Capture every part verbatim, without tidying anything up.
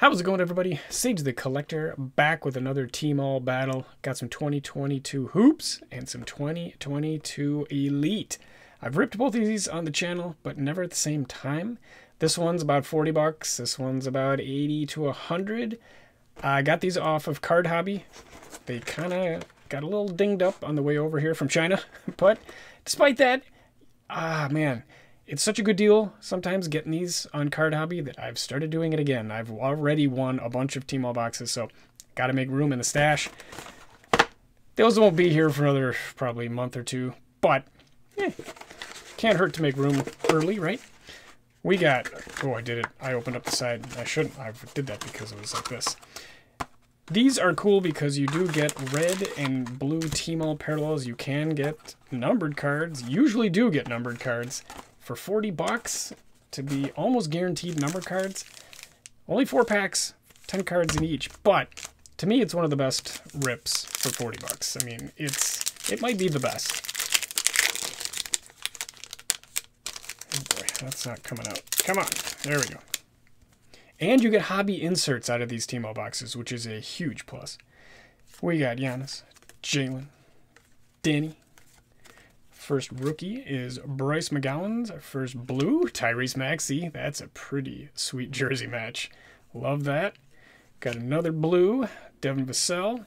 How's it going, everybody? Sage the Collector back with another Tmall battle. Got some twenty twenty-two hoops and some twenty twenty-two elite. I've ripped both of these on the channel, but never at the same time. This one's about forty bucks. This one's about eighty to a hundred. I got these off of Card Hobby. They kind of got a little dinged up on the way over here from China, but despite that, ah man, it's such a good deal sometimes getting these on Card Hobby that I've started doing it again. I've already won a bunch of Tmall boxes, so got to make room in the stash. Those won't be here for another probably month or two, but eh, can't hurt to make room early, right? We got, oh, I did it. I opened up the side. I shouldn't. I did that because it was like this. These are cool because you do get red and blue Tmall parallels. You can get numbered cards. Usually do get numbered cards. For forty bucks to be almost guaranteed number cards. Only four packs, ten cards in each. But to me, it's one of the best rips for forty bucks. I mean, it's it might be the best. Oh boy, that's not coming out. Come on. There we go. And you get hobby inserts out of these Tmall boxes, which is a huge plus. We got Giannis, Jalen, Danny. First rookie is Bryce McGowan's. First blue, Tyrese Maxey. That's a pretty sweet jersey match. Love that. Got another blue, Devin Vassell.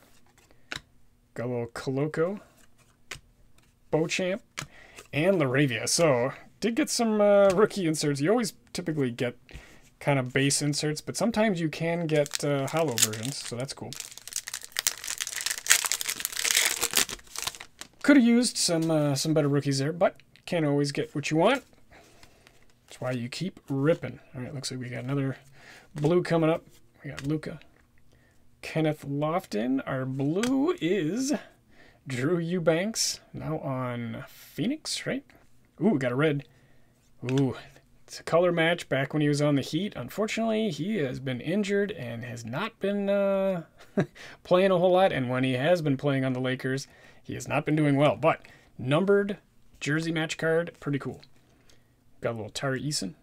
Gullo Coloco. Beauchamp. And Laravia. So, did get some uh, rookie inserts. You always typically get kind of base inserts, but sometimes you can get uh, hollow versions, so that's cool. Could have used some uh, some better rookies there, but can't always get what you want. That's why you keep ripping. All right, looks like we got another blue coming up. We got Luca. Kenneth Lofton. Our blue is Drew Eubanks, now on Phoenix, right? Ooh, we got a red. Ooh, it's a color match back when he was on the Heat. Unfortunately, he has been injured and has not been uh, playing a whole lot. And when he has been playing on the Lakers, he has not been doing well. But numbered jersey match card, pretty cool. Got a little Tari Eason,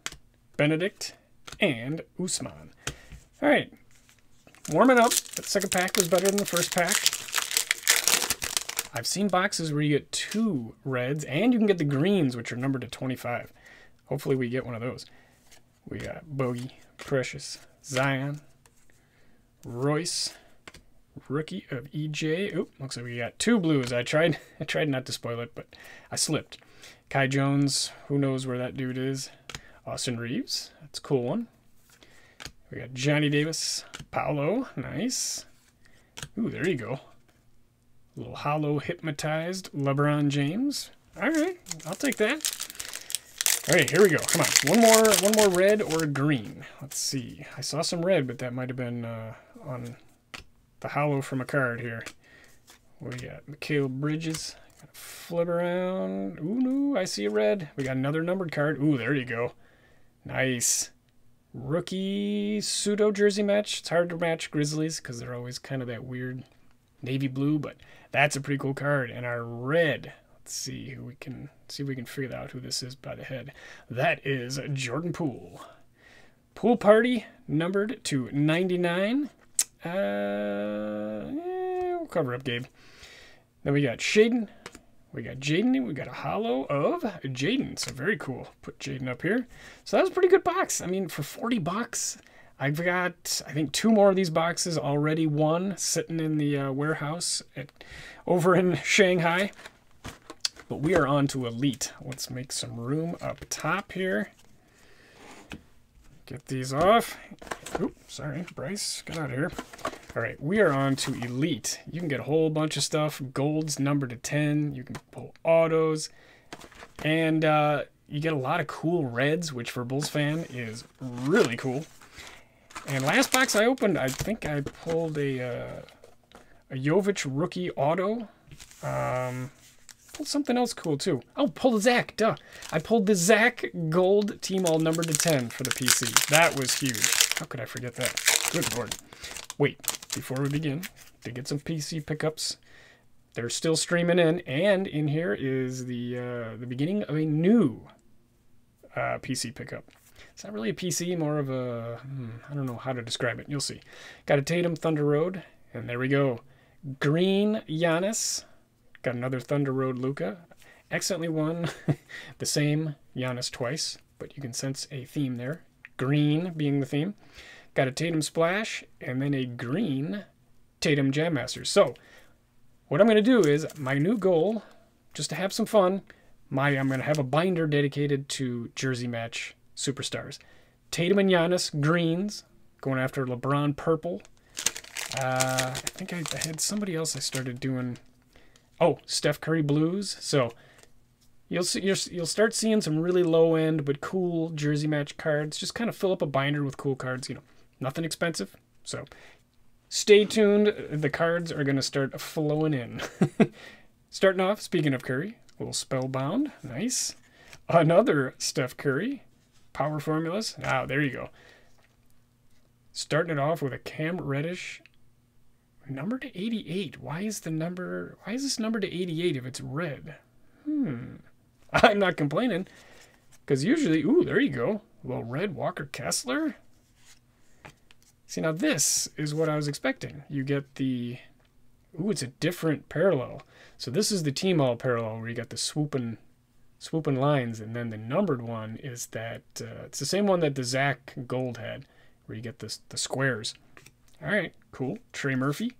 Benedict, and Usman. All right, warming up. That second pack was better than the first pack. I've seen boxes where you get two reds, and you can get the greens, which are numbered to twenty-five. Hopefully we get one of those. We got Bogey, Precious, Zion, Royce, rookie of E J. Oop, looks like we got two blues. I tried I tried not to spoil it, but I slipped. Kai Jones, who knows where that dude is. Austin Reeves, that's a cool one. We got Johnny Davis, Paolo, nice. Ooh, there you go. A little hollow hypnotized LeBron James. All right, I'll take that. All right, here we go. Come on, one more, one more red or green. Let's see. I saw some red, but that might have been uh, on the hollow from a card here. We got Mikhail Bridges. Flip around. Ooh, no, I see a red. We got another numbered card. Ooh, there you go. Nice. Rookie pseudo jersey match. It's hard to match Grizzlies because they're always kind of that weird navy blue, but that's a pretty cool card. And our red. Let's see who we can see if we can figure out who this is by the head. That is Jordan Poole. Pool Party numbered to ninety-nine. Uh, eh, we'll cover up Gabe. Then we got Shaden. We got Jaden. We got a hollow of Jaden. So very cool. Put Jaden up here. So that was a pretty good box. I mean, for forty bucks, I've got I think two more of these boxes already. One sitting in the uh, warehouse at over in Shanghai. But we are on to elite. Let's make some room up top here. Get these off. Oops, sorry, Bryce, get out of here. All right, we are on to elite. You can get a whole bunch of stuff. Golds numbered to ten. You can pull autos. And uh, you get a lot of cool reds, which for a Bulls fan is really cool. And last box I opened, I think I pulled a, uh, a Jovic rookie auto. Um... Pulled something else cool too. Oh, pulled Zach, duh. I pulled the Zach gold Tmall number to ten for the P C. That was huge. How could I forget that? Good lord. Wait, before we begin, to get some P C pickups. They're still streaming in, and in here is the uh, the beginning of a new uh, P C pickup. It's not really a P C, more of a, hmm, I don't know how to describe it. You'll see. Got a Tatum Thunder Road, and there we go. Green Giannis. Got another Thunder Road Luca. Accidentally won the same Giannis twice, but you can sense a theme there. Green being the theme. Got a Tatum Splash, and then a green Tatum Jam Masters. So, what I'm going to do is, my new goal, just to have some fun, my I'm going to have a binder dedicated to Jersey Match Superstars. Tatum and Giannis, greens, going after LeBron, purple. Uh, I think I, I had somebody else I started doing. Oh, Steph Curry blues. So, You'll see, you're, you'll start seeing some really low-end but cool Jersey Match cards. Just kind of fill up a binder with cool cards, you know, nothing expensive. So stay tuned. The cards are going to start flowing in. Starting off, speaking of Curry, a little Spellbound. Nice. Another Steph Curry. Power formulas. Ah, there you go. Starting it off with a Cam Reddish. Number to eighty-eight. Why is the number... Why is this number to eighty-eight if it's red? Hmm. I'm not complaining, because usually, ooh, there you go, a little red Walker Kessler. See, now this is what I was expecting. You get the, ooh, it's a different parallel. So this is the Tmall parallel where you got the swooping, swooping lines, and then the numbered one is that, uh, it's the same one that the Zach Gold had, where you get the, the squares. All right, cool. Trey Murphy.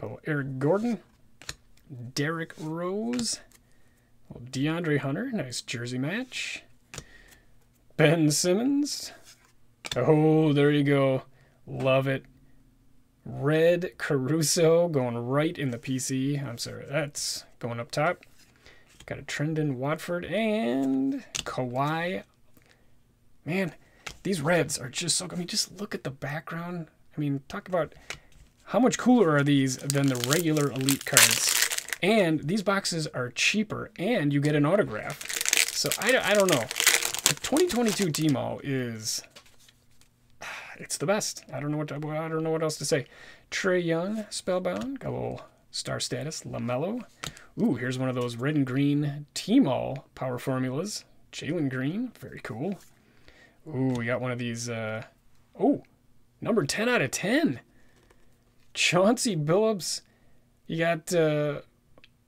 Go Eric Gordon. Derrick Rose. Well, DeAndre Hunter, nice Jersey Match. Ben Simmons. Oh, there you go. Love it. Red Caruso going right in the P C. I'm sorry, that's going up top. Got a Trendon Watford and Kawhi. Man, these reds are just so good. I mean, just look at the background. I mean, talk about how much cooler are these than the regular Elite cards. And these boxes are cheaper, and you get an autograph. So I, I don't know. The twenty twenty-two Tmall is, it's the best. I don't know what I don't know what else to say. Trae Young, Spellbound, got a little star status. LaMelo. Ooh, here's one of those red and green Tmall power formulas. Jalen Green, very cool. Ooh, we got one of these. Uh, oh, number ten out of ten. Chauncey Billups. You got. Uh,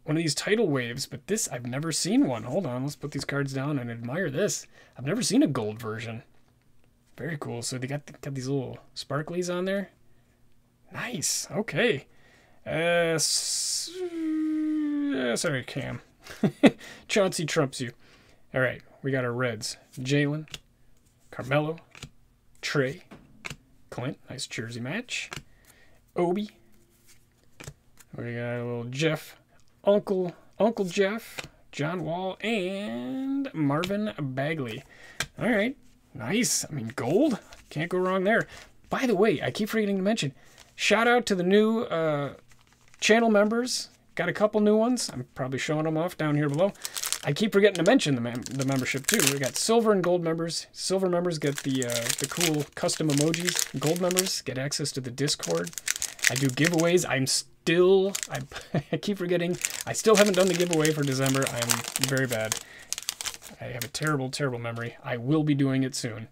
One of these tidal waves, but this, I've never seen one. Hold on, let's put these cards down and admire this. I've never seen a gold version. Very cool. So they got, got these little sparklies on there. Nice. Okay. Uh, sorry, Cam. Chauncey trumps you. All right, we got our reds. Jalen, Carmelo, Trey, Clint. Nice Jersey Match. Obi. We got a little Jeff. Uncle Uncle Jeff, John Wall, and Marvin Bagley. All right, nice. I mean, gold. Can't go wrong there. By the way, I keep forgetting to mention, shout out to the new uh, channel members. Got a couple new ones. I'm probably showing them off down here below. I keep forgetting to mention the, mem the membership, too. We got silver and gold members. Silver members get the, uh, the cool custom emojis. Gold members get access to the Discord. I do giveaways. I'm still, I, I keep forgetting, I still haven't done the giveaway for December. I'm very bad. I have a terrible, terrible memory. I will be doing it soon.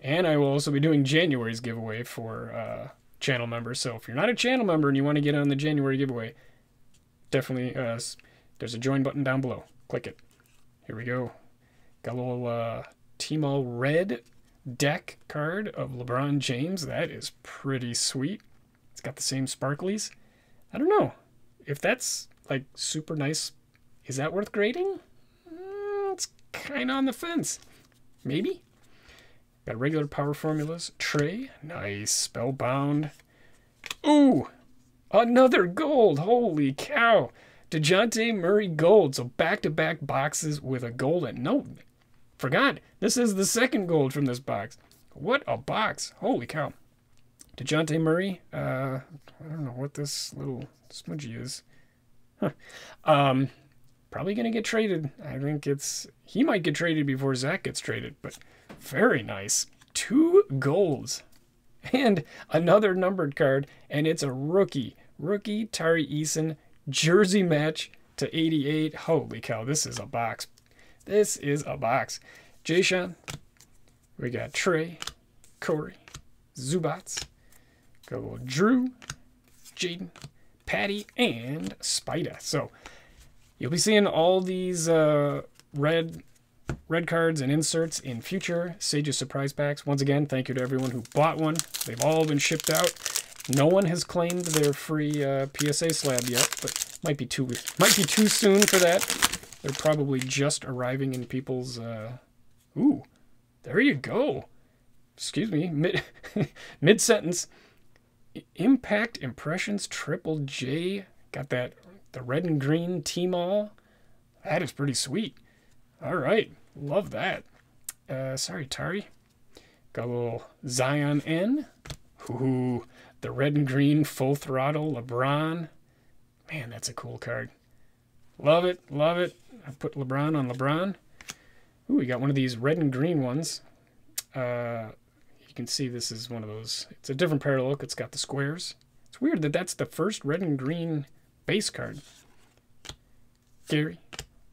And I will also be doing January's giveaway for uh, channel members. So if you're not a channel member and you want to get on the January giveaway, definitely, uh, there's a join button down below. Click it. Here we go. Got a little uh, Tmall red deck card of LeBron James. That is pretty sweet. It's got the same sparklies. I don't know if that's like super nice. Is that worth grading? Mm, it's kind of on the fence. Maybe. Got regular power formulas. Trey. Nice. Spellbound. Ooh, another gold. Holy cow. Dejounte Murray gold. So back-to-back boxes with a gold. And no, forgot. This is the second gold from this box. What a box. Holy cow. Dejounte Murray, uh, I don't know what this little smudgy is. Huh. Um, probably going to get traded. I think it's, he might get traded before Zach gets traded, but very nice. Two goals and another numbered card, and it's a rookie. Rookie Tari Eason, Jersey Match to eighty-eight. Holy cow, this is a box. This is a box. Jay Sean. We got Trey, Corey, Zubats, go Drew, Jaden, Patty, and Spider. So you'll be seeing all these uh, red red cards and inserts in future Sage's Surprise Packs. Once again, thank you to everyone who bought one. They've all been shipped out. No one has claimed their free uh, P S A slab yet, but might be too might be too soon for that. They're probably just arriving in people's... Uh... Ooh, there you go. Excuse me, mid mid-sentence. Impact Impressions Triple J. Got that, the red and green Tmall. That is pretty sweet. All right, love that. Uh, sorry, Tari. Got a little Zion N. Ooh, the red and green Full Throttle LeBron. Man, that's a cool card. Love it, love it. I've put LeBron on LeBron. Ooh, we got one of these red and green ones. Uh, you can see this is one of those. It's a different parallel look. It's got the squares. It's weird that that's the first red and green base card. Gary,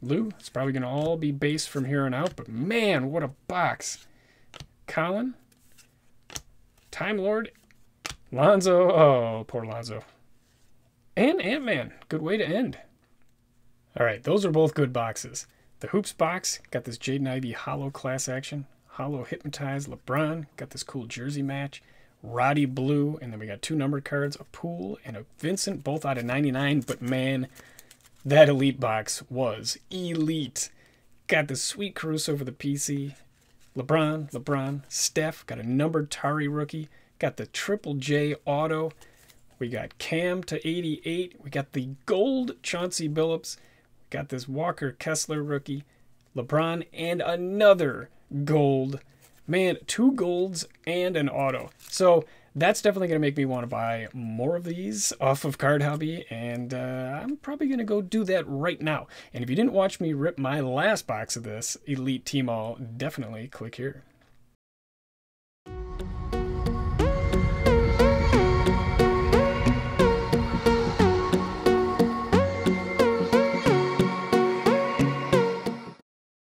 Lou. It's probably going to all be base from here on out, but man, what a box. Colin, Time Lord, Lonzo. Oh, poor Lonzo. And Ant-Man. Good way to end. All right, those are both good boxes. The Hoops box, got this Jaden Ivey Hollow Class Action. Hollow Hypnotize LeBron, got this cool jersey match. Roddy Blue, and then we got two numbered cards, a Poole and a Vincent, both out of ninety-nine. But man, that Elite box was elite. Got this sweet Caruso for the P C. LeBron, LeBron, Steph, got a numbered Tari rookie. Got the Triple J Auto. We got Cam to eighty-eight. We got the gold Chauncey Billups. Got this Walker Kessler rookie, LeBron, and another gold. Man, two golds and an auto. So that's definitely going to make me want to buy more of these off of Card Hobby, and uh, I'm probably going to go do that right now. And if you didn't watch me rip my last box of this Elite Tmall, definitely click here.